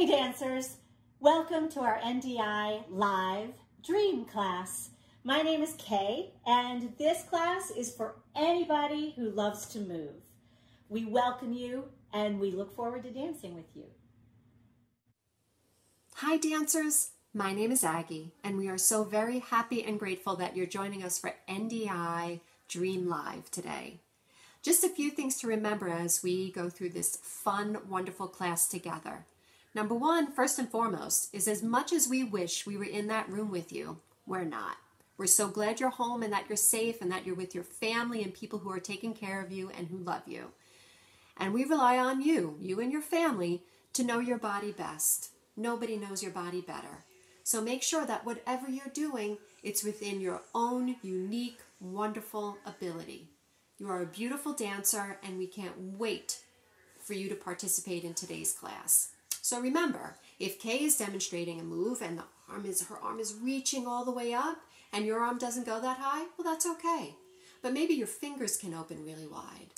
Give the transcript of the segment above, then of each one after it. Hey dancers, welcome to our NDI Live Dream class. My name is Kay, and this class is for anybody who loves to move. We welcome you, and we look forward to dancing with you. Hi dancers, my name is Aggie, and we are so very happy and grateful that you're joining us for NDI Dream Live today. Just a few things to remember as we go through this fun, wonderful class together. Number one, first and foremost, is as much as we wish we were in that room with you, we're not. We're so glad you're home and that you're safe and that you're with your family and people who are taking care of you and who love you. And we rely on you, you and your family, to know your body best. Nobody knows your body better. So make sure that whatever you're doing, it's within your own unique, wonderful ability. You are a beautiful dancer, and we can't wait for you to participate in today's class. So remember, if Kay is demonstrating a move and her arm is reaching all the way up and your arm doesn't go that high, well, that's okay. But maybe your fingers can open really wide.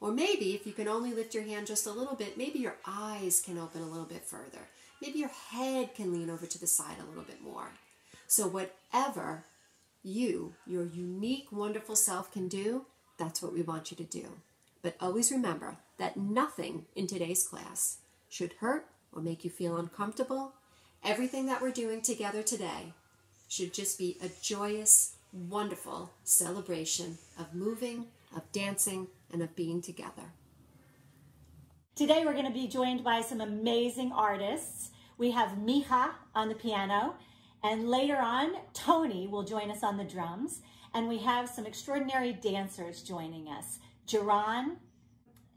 Or maybe if you can only lift your hand just a little bit, maybe your eyes can open a little bit further. Maybe your head can lean over to the side a little bit more. So whatever you, your unique, wonderful self can do, that's what we want you to do. But always remember that nothing in today's class should hurt or make you feel uncomfortable. Everything that we're doing together today should just be a joyous, wonderful celebration of moving, of dancing, and of being together. Today we're going to be joined by some amazing artists. We have Mija on the piano, and later on, Tony will join us on the drums, and we have some extraordinary dancers joining us. Jerron,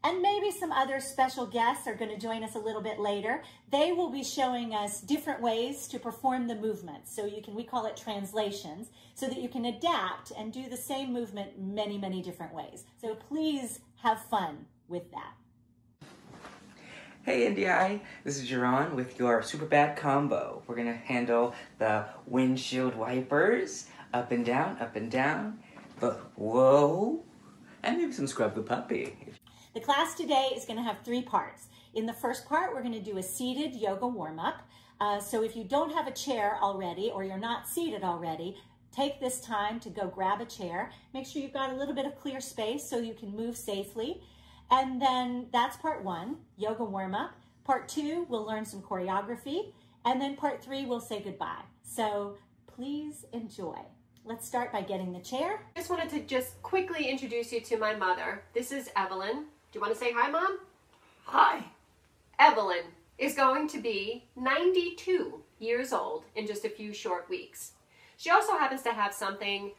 and maybe some other special guests are going to join us a little bit later. They will be showing us different ways to perform the movement. So you can, we call it translations, so that you can adapt and do the same movement many, many different ways. So please have fun with that. Hey NDI, this is Jerron with your Super Bad combo. We're going to handle the windshield wipers, up and down, the whoa, and maybe some scrub the puppy. The class today is going to have three parts. In the first part, we're going to do a seated yoga warm-up. So if you don't have a chair already or you're not seated already, take this time to go grab a chair. Make sure you've got a little bit of clear space so you can move safely. And then that's part one, yoga warm-up. Part two, we'll learn some choreography. And then part three, we'll say goodbye. So please enjoy. Let's start by getting the chair. I just wanted to just quickly introduce you to my mother. This is Evelyn. Do you want to say hi, Mom? Hi. Evelyn is going to be 92 years old in just a few short weeks. She also happens to have something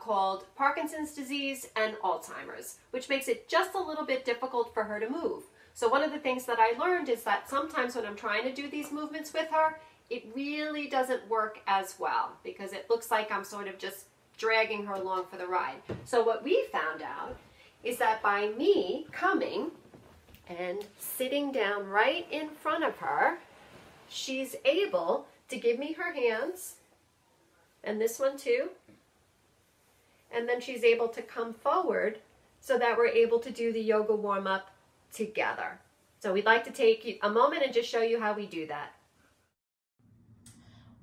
called Parkinson's disease and Alzheimer's, which makes it just a little bit difficult for her to move. So one of the things that I learned is that sometimes when I'm trying to do these movements with her, it really doesn't work as well because it looks like I'm sort of just dragging her along for the ride. So what we found out is that by me coming and sitting down right in front of her, she's able to give me her hands, and this one too, and then she's able to come forward so that we're able to do the yoga warm-up together. So we'd like to take a moment and just show you how we do that.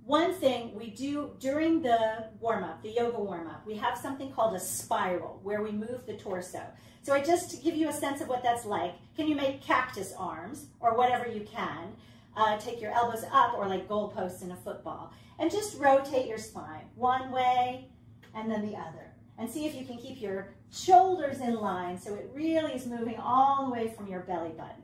One thing we do during the warm-up, the yoga warm-up, we have something called a spiral where we move the torso. So just to give you a sense of what that's like, can you make cactus arms or whatever you can? Take your elbows up or like goalposts in a football and just rotate your spine one way and then the other. And see if you can keep your shoulders in line so it really is moving all the way from your belly button.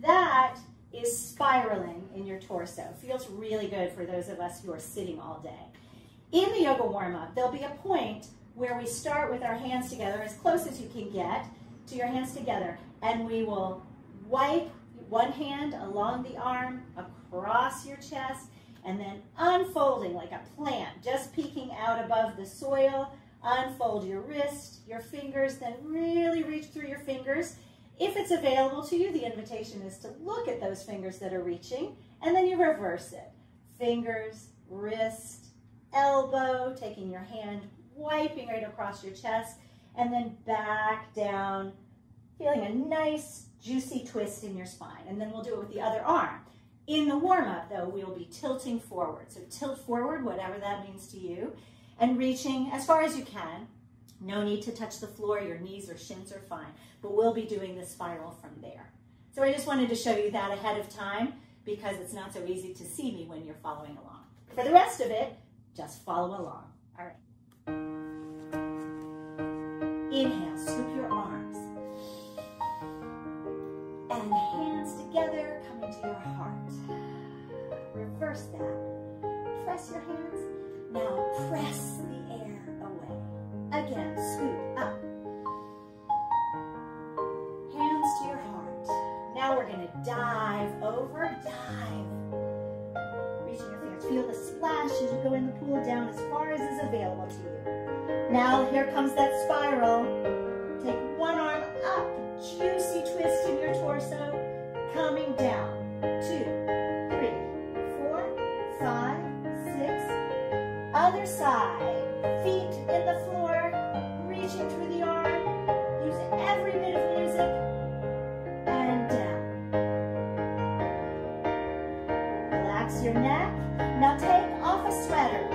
That is spiraling in your torso. Feels really good for those of us who are sitting all day. In the yoga warm-up, there'll be a point where we start with our hands together, as close as you can get to your hands together, and we will wipe one hand along the arm, across your chest, and then unfolding like a plant, just peeking out above the soil, unfold your wrist, your fingers, then really reach through your fingers. If it's available to you, the invitation is to look at those fingers that are reaching, and then you reverse it. Fingers, wrist, elbow, taking your hand, wiping right across your chest, and then back down, feeling a nice, juicy twist in your spine. And then we'll do it with the other arm. In the warm-up, though, we'll be tilting forward. So tilt forward, whatever that means to you, and reaching as far as you can. No need to touch the floor. Your knees or shins are fine, but we'll be doing the spiral from there. So I just wanted to show you that ahead of time because it's not so easy to see me when you're following along. For the rest of it, just follow along. All right. Inhale, scoop your arms. And hands together, coming to your heart. Reverse that. Press your hands. Now press the air away. Again, scoop up. Hands to your heart. Now we're going to dive over, dive. Reaching your fingers. Feel the splash as you go in the pool, down as far as is available to you. Now here comes that spiral. Take one arm up. Juicy twist in your torso. Coming down. 2, 3, 4, 5, 6. Other side. Feet in the floor. Reaching through the arm. Use every bit of music. And down. Relax your neck. Now take off a sweater.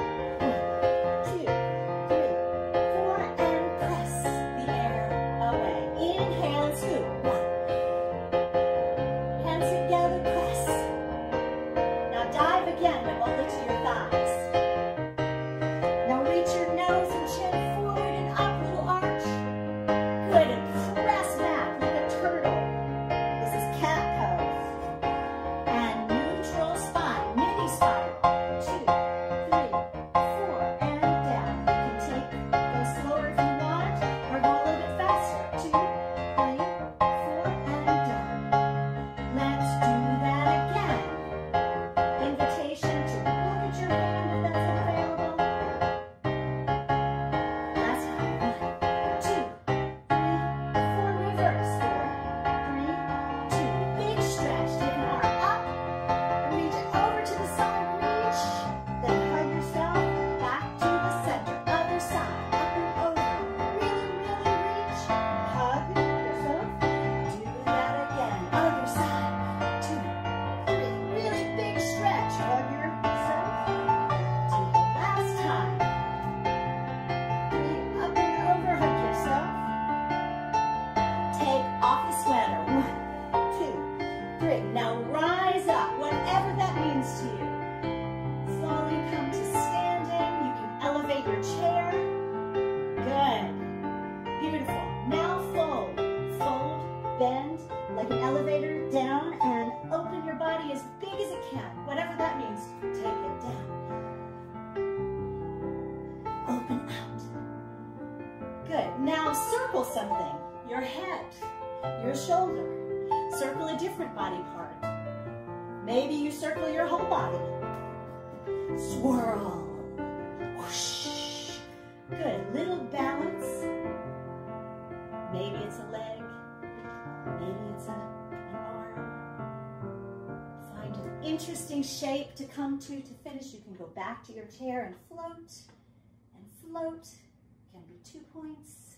Shape to come to finish. You can go back to your chair and float and float. It can be 2 points.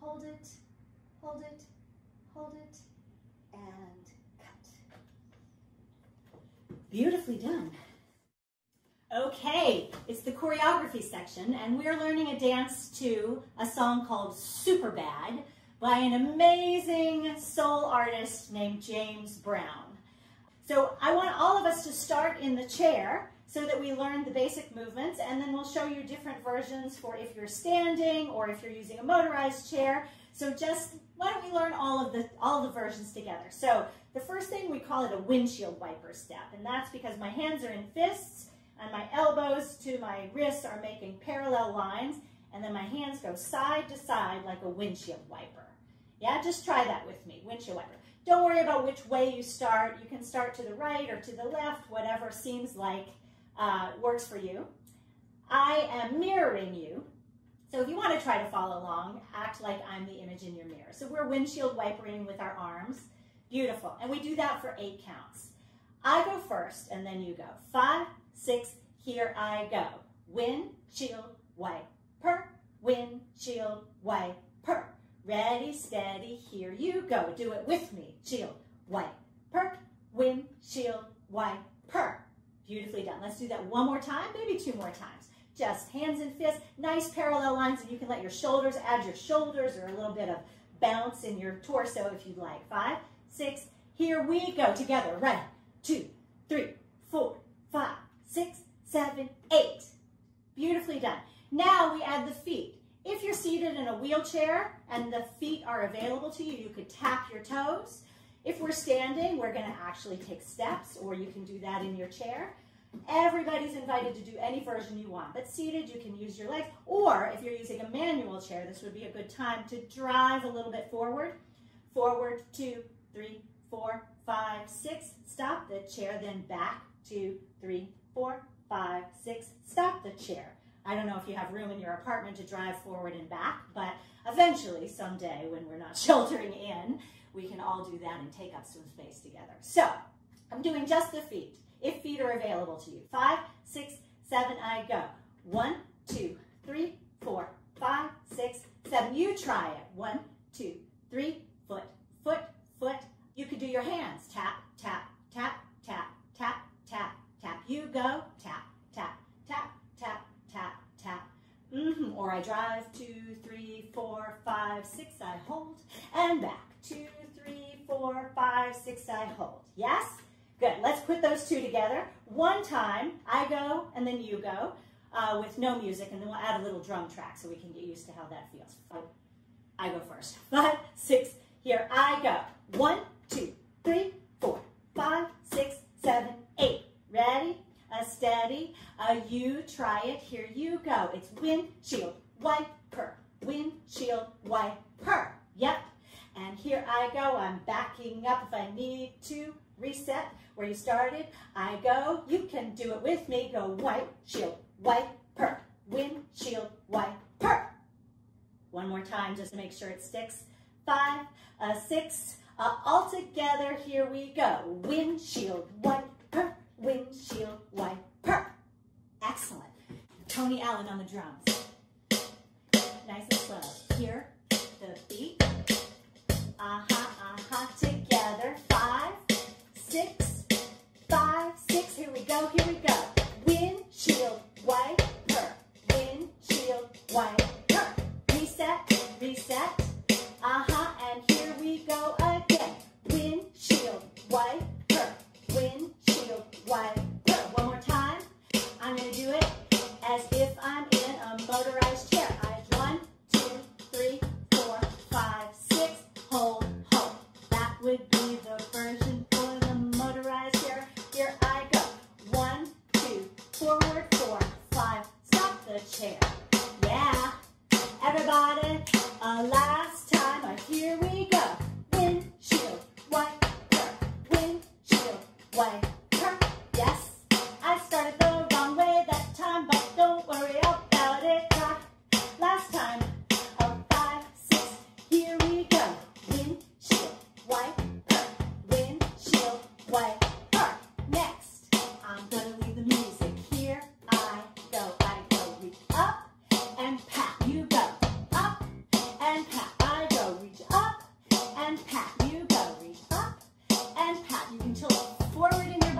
Hold it, hold it, hold it, and cut. Beautifully done. Okay, it's the choreography section, and we're learning a dance to a song called Super Bad by an amazing soul artist named James Brown. So I want all of us to start in the chair so that we learn the basic movements, and then we'll show you different versions for if you're standing or if you're using a motorized chair. So just why don't we learn all the versions together. So the first thing, we call it a windshield wiper step, and that's because my hands are in fists and my elbows to my wrists are making parallel lines, and then my hands go side to side like a windshield wiper. Yeah, just try that with me, windshield wiper. Don't worry about which way you start. You can start to the right or to the left, whatever seems like works for you. I am mirroring you. So if you want to try to follow along, act like I'm the image in your mirror. So we're windshield wipering with our arms. Beautiful. And we do that for 8 counts. I go first and then you go. 5, 6, here I go. Windshield wiper, windshield wiper. Ready, steady, here you go. Do it with me. Shield, wipe, perk, windshield, wipe, Let's do that one more time, maybe two more times. Just hands and fists, nice parallel lines, and you can let your shoulders, add your shoulders or a little bit of bounce in your torso if you'd like. 5, 6, here we go together. 1, 2, 3, 4, 5, 6, 7, 8. Beautifully done. Now we add the feet. If you're seated in a wheelchair and the feet are available to you, you could tap your toes. If we're standing, we're going to actually take steps, or you can do that in your chair. Everybody's invited to do any version you want, but seated, you can use your legs. Or if you're using a manual chair, this would be a good time to drive a little bit forward. Forward, 2, 3, 4, 5, 6. Stop the chair, then back, 2, 3, 4, 5, 6. Stop the chair. I don't know if you have room in your apartment to drive forward and back, but eventually, someday, when we're not sheltering in, we can all do that and take up some space together. So I'm doing just the feet, if feet are available to you. 5, 6, 7, I go. 1, 2, 3, 4, 5, 6, 7. You try it. 1, 2, 3, foot, foot, foot. You could do your hands. Tap, tap, tap, tap, tap, tap, tap. You go. Tap, tap, tap, tap, tap, tap. Or I drive, 2, 3, 4, 5, 6, I hold, and back. 2, 3, 4, 5, 6, I hold. Yes? Good. Let's put those two together. One time, I go, and then you go, with no music, and then we'll add a little drum track so we can get used to how that feels. I go first. 5, 6, here I go. 1, 2, 3, 4, 5, 6, 7, 8. Ready? A steady, you try it, here you go. It's windshield wiper, windshield wiper, yep. And here I go, I'm backing up if I need to, reset where you started, I go, you can do it with me, go windshield wiper, windshield wiper. One more time, just to make sure it sticks. 5, 6, all together, here we go, windshield wiper, windshield wiper. Excellent. Tony Allen on the drums. Nice and slow. Here, the beat. Together. 5, 6, 5, 6. Here we go, here we go. Windshield wiper, windshield wiper. Reset, reset. And here we go again. Windshield wiper, windshield wiper. One more time. I'm going to do it as if I'm in a motorized chair. I 1, 2, 3, 4, 5, 6. Hold, hold. That would be the version for the motorized chair. Here I go. 1, 2, forward, 4, 5. Stop the chair. Yeah. Everybody. Last time. Here we go. Windshield wiper, windshield wiper. Yes, I started the wrong way that time, but don't worry about it. Try last time, 5, 6, here we go. Windshield wiper, windshield wiper. Next, I'm gonna leave the music. Here I go, reach up and pat. You go, up and pat. I go, reach up and pat. You go, reach up and pat. You can tilt forward in your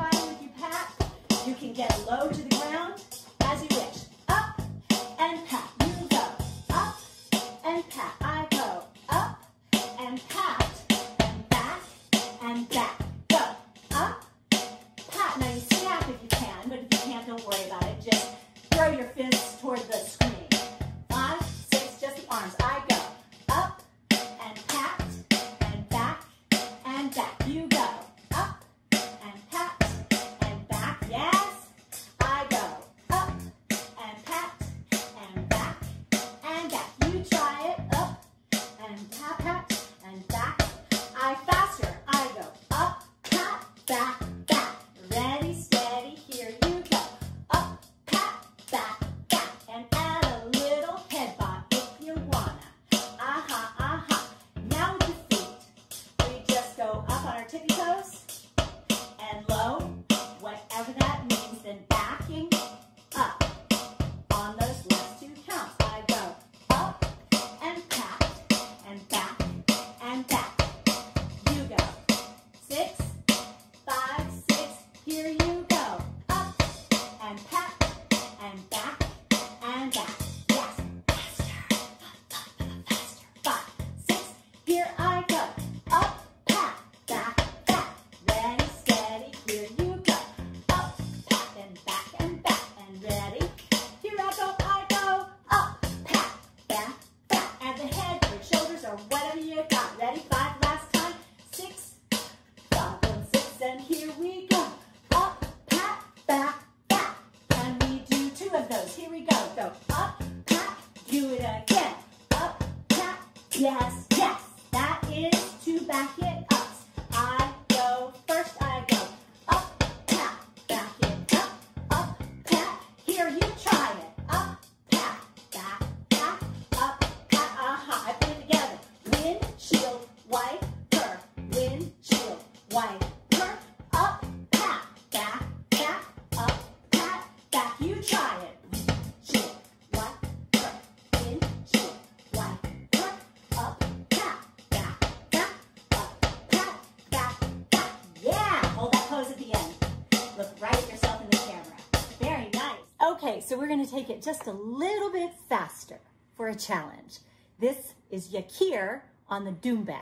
we're going to take it just a little bit faster for a challenge. This is Yakir on the Doumbek.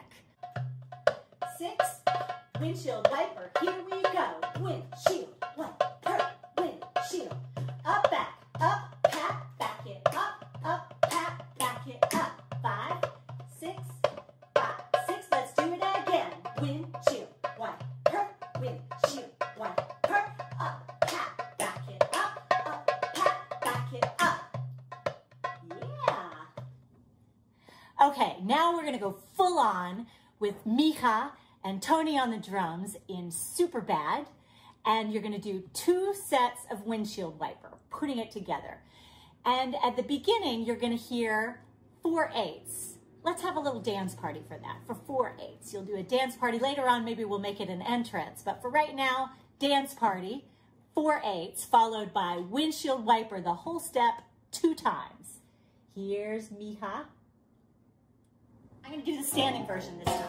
6, windshield wiper, here we go. Windshield wiper, windshield. Up, back, up, pat, back it up, up, pat, back it up. 5, 6, 5, 6, let's do it again. Windshield wiper, windshield wiper. Up, pat, back it up, pat, back it up. Yeah. Okay, now we're gonna go full on with Mija and Tony on the drums in Super Bad, and you're gonna do 2 sets of windshield wiper, putting it together. And at the beginning, you're gonna hear 4/8. Let's have a little dance party for that, for 4/8. You'll do a dance party later on, maybe we'll make it an entrance, but for right now, dance party, 4/8, followed by windshield wiper, the whole step 2 times. Here's Mija. I'm gonna do the standing version this time.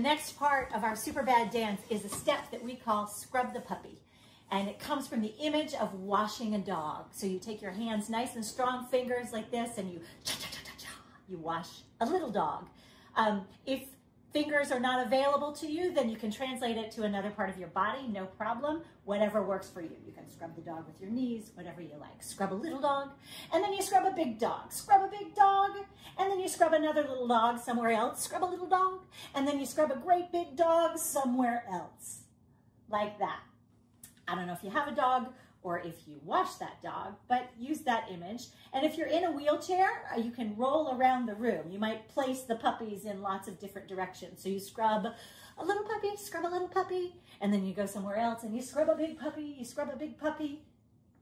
Next part of our Super Bad dance is a step that we call Scrub the Puppy, and it comes from the image of washing a dog. So you take your hands, nice and strong fingers like this, and you cha-cha-cha-cha-cha, you wash a little dog. If fingers are not available to you, then you can translate it to another part of your body, no problem, whatever works for you. You can scrub the dog with your knees, whatever you like. Scrub a little dog, and then you scrub a big dog. Scrub a big dog, and then you scrub another little dog somewhere else. Scrub a little dog, and then you scrub a great big dog somewhere else. Like that. I don't know if you have a dog or if you wash that dog, but use that image. And if you're in a wheelchair, you can roll around the room. You might place the puppies in lots of different directions. So you scrub a little puppy, and then you go somewhere else and you scrub a big puppy, you scrub a big puppy.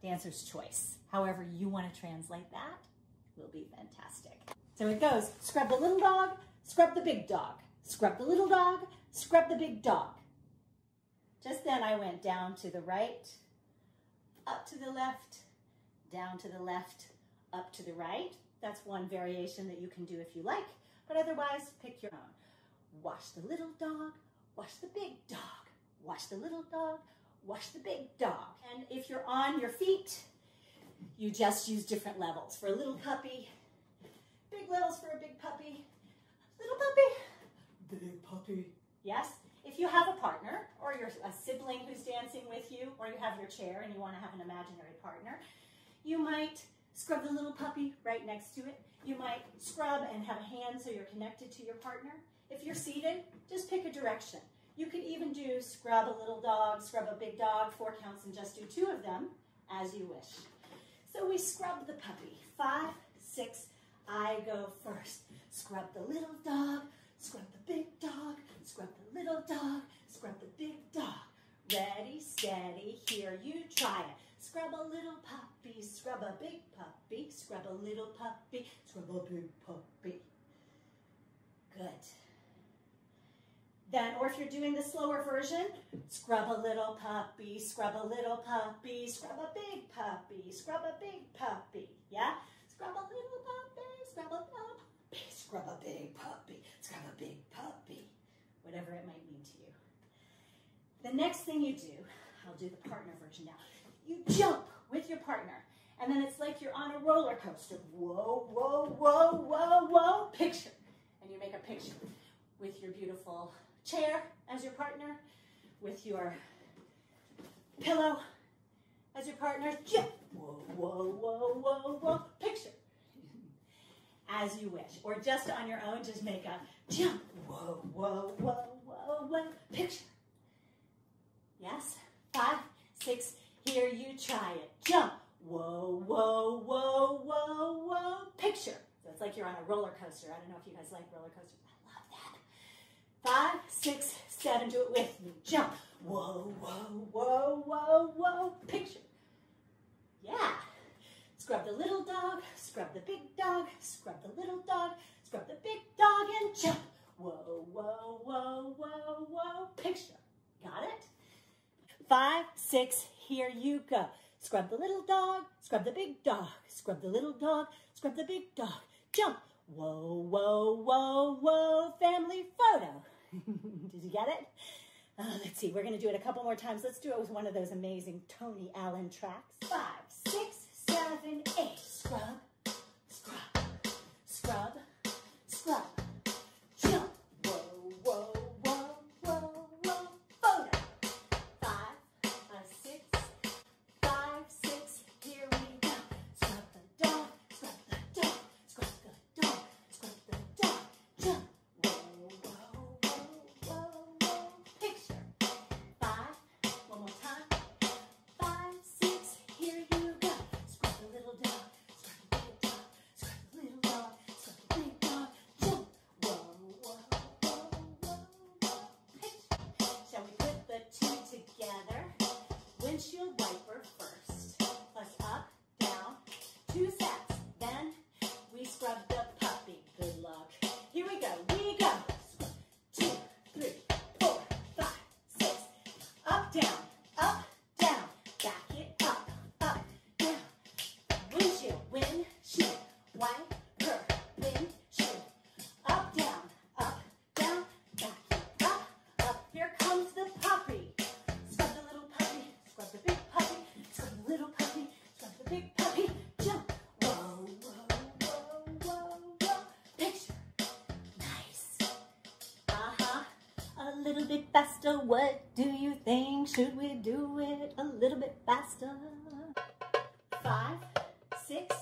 Dancer's choice. However you want to translate that will be fantastic. So it goes, scrub the little dog, scrub the big dog, scrub the little dog, scrub the big dog. Just then I went down to the right, up to the left, down to the left, up to the right. That's one variation that you can do if you like, but otherwise pick your own. Wash the little dog, wash the big dog, wash the little dog, wash the big dog. And if you're on your feet, you just use different levels. For a little puppy, big levels for a big puppy, little puppy, big puppy. Yes? If you have a partner, or you're a sibling who's dancing with you, or you have your chair and you want to have an imaginary partner, you might scrub the little puppy right next to it. You might scrub and have a hand so you're connected to your partner. If you're seated, just pick a direction. You could even do scrub a little dog, scrub a big dog, 4 counts, and just do 2 of them as you wish. So we scrub the puppy. 5, 6, I go first. Scrub the little dog, scrub the big dog, scrub the little dog, scrub the big dog. Ready, steady, here you try it. Scrub a little puppy, scrub a big puppy, scrub a little puppy, scrub a big puppy. Good. Then, or if you're doing the slower version, scrub a little puppy, scrub a little puppy, scrub a big puppy, scrub a big puppy. Yeah? Scrub a little puppy, scrub a little puppy. Scrub a big puppy, scrub a big puppy, whatever it might mean to you. The next thing you do, I'll do the partner version now. You jump with your partner, and then it's like you're on a roller coaster. Whoa, whoa, whoa, whoa, whoa, picture. And you make a picture. with your beautiful chair as your partner, with your pillow as your partner. Yeah. Whoa, whoa, whoa, whoa, whoa. Picture. As you wish. Or just on your own, just make a jump. Whoa, whoa, whoa, whoa, whoa. Picture. Yes? 5, 6. Here you try it. Jump. Whoa, whoa, whoa, whoa, whoa. Picture. So it's like you're on a roller coaster. I don't know if you guys like roller coasters. I love that. 5, 6, 7. Do it with me. Jump. Whoa, whoa, whoa, whoa, whoa. Picture. Yeah. Scrub the little dog, scrub the big dog, scrub the little dog, scrub the big dog, and jump. Whoa, whoa, whoa, whoa, whoa. Picture. Got it? 5, 6, here you go. Scrub the little dog, scrub the big dog, scrub the little dog, scrub the big dog. Jump. Whoa, whoa, whoa, whoa. Family photo. Did you get it? Let's see. We're going to do it a couple more times. Let's do it with one of those amazing Tony Allen tracks. 5, 6, 7, 8. Scrub, scrub, scrub, scrub. Jump. Whoa, whoa, whoa, whoa, whoa. Photo. 5, 6, 5, 6. Here we go. Scrub the dog, scrub the dog, scrub the dog, scrub the dog. Jump. Whoa, whoa, whoa, whoa, whoa. Picture. 5. One more time. 5, 6. Here you go. Little dog, scrub the big dog, scrub the little dog, scrub the big dog, jump. Whoa, whoa, whoa, whoa, whoa. Pitch. Shall we put the two together? Windshield wiper first. Plus up, down, 2 sets. Then we scrub the puppy. Good luck. Here we go. We go. 1, 2, 3, 4, 5, 6. Up, down, up, down. Back it up. Windshield, wiper, windshield, up, down, back it up, up. Here comes the puppy. Scrub the little puppy, scrub the big puppy, scrub the little puppy, scrub the big puppy, jump. Whoa, whoa, whoa, whoa, whoa. Picture. Nice. Uh-huh. A little bit faster. What do you think? Should we do it a little bit faster? 5, 6,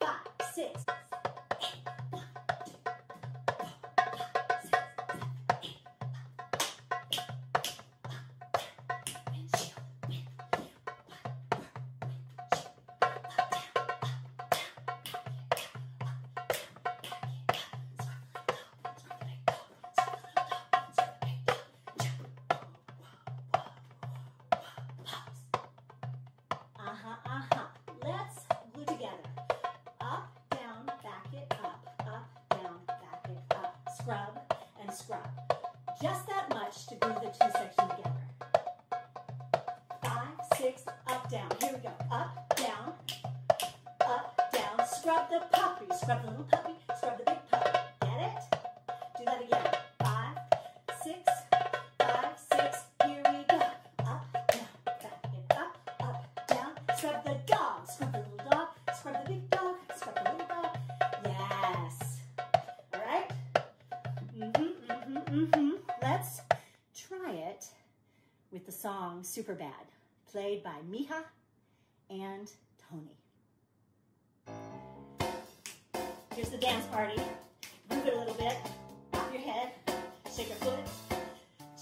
5, 6, 8. 1, 2, 3, 4, 5, 6, 7, 8. Windshield, wind, wiper, windshield. Up, down, uh-huh. Let's glue together. Scrub and scrub. Just that much to glue the two sections together. 5, 6, up, down. Here we go. Up, down, up, down. Scrub the puppy. Scrub the little puppy. Scrub the big puppy. Get it? Do that again. 5, 6, 5, 6. Here we go. Up, down, back it up, up, down. Scrub the dog. Scrub the little dog. Scrub the big dog. Scrub the little dog. Yes. All right? Let's try it with the song Super Bad, played by Mija and Tony. Here's the dance party. Move it a little bit. Pop your head. Shake your foot.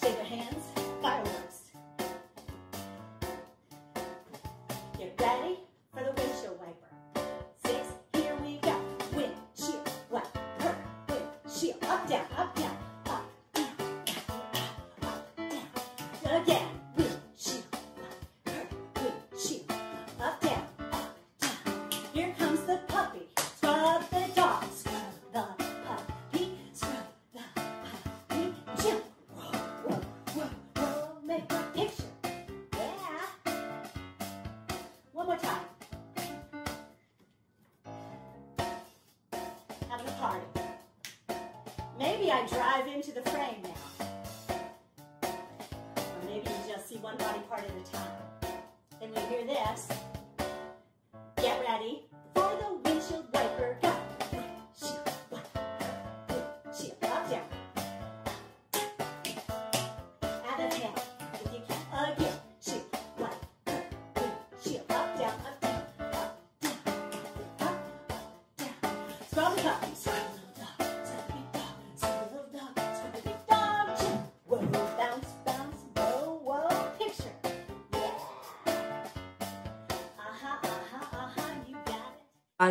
Shake your hands. Fireworks. Get ready for the windshield wiper. 6, here we go. Windshield wiper. Windshield. Up, down, up, down. Again, windshield, wiper, windshield, up, down, here comes the puppy, scrub the dog, scrub the puppy, scrub the puppy, jump, whoa, whoa, whoa, whoa, make a picture, yeah, one more time, having a party, maybe I drive into the frame now. See one body part at a time. Then we hear this. Get ready for the windshield wiper. Go. Windshield wiper. Windshield. Up, down.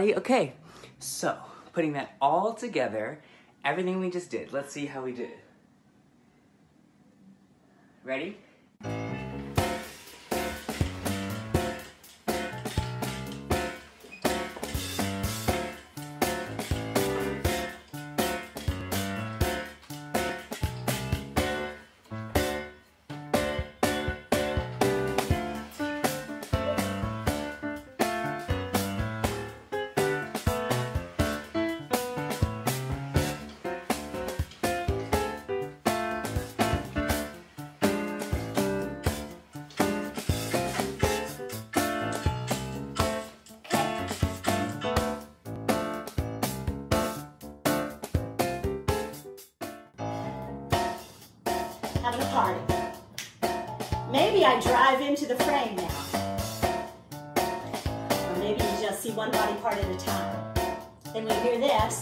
Okay, so putting that all together, everything we just did, let's see how we did. Ready? Having a party. Maybe I drive into the frame now. Or maybe you just see one body part at a time. Then we hear this.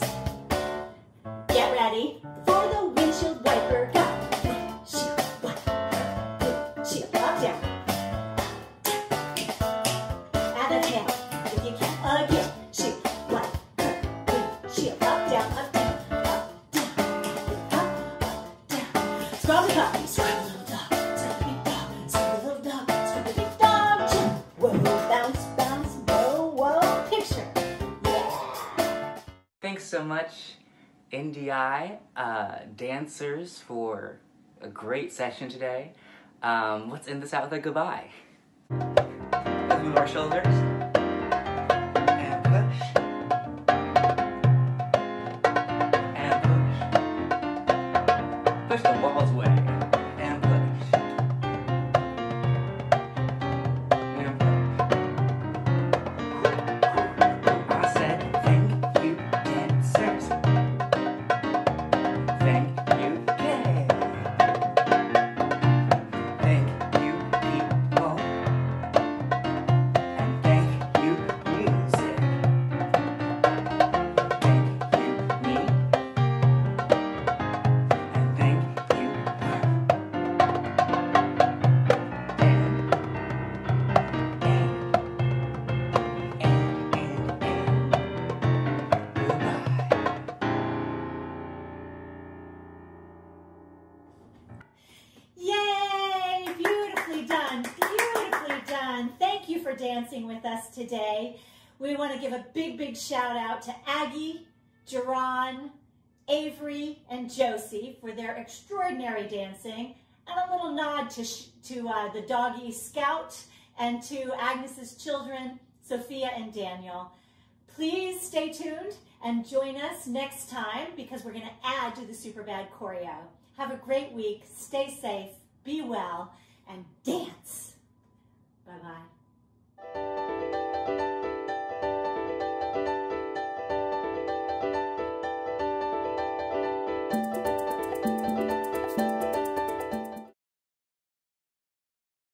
Get ready for the windshield wiper. Go. Windshield wiper. Windshield. Up, down. Add a tail if you can. Again. Shoot. Wiper. Windshield. Up, down. Up, down. Scrub the cup, scrub the dog, whoa, bounce, bounce, whoa, whoa, picture, yeah. Thanks so much, NDI dancers, for a great session today. Let's end this out with a goodbye. Let's move our shoulders, and push. With us today. We want to give a big, big shout out to Aggie, Jerron, Avery, and Josie for their extraordinary dancing, and a little nod to the doggy Scout and to Agnes's children, Sophia and Daniel. Please stay tuned and join us next time because we're going to add to the Super Bad choreo. Have a great week. Stay safe, be well, and dance. Bye-bye. Thank you.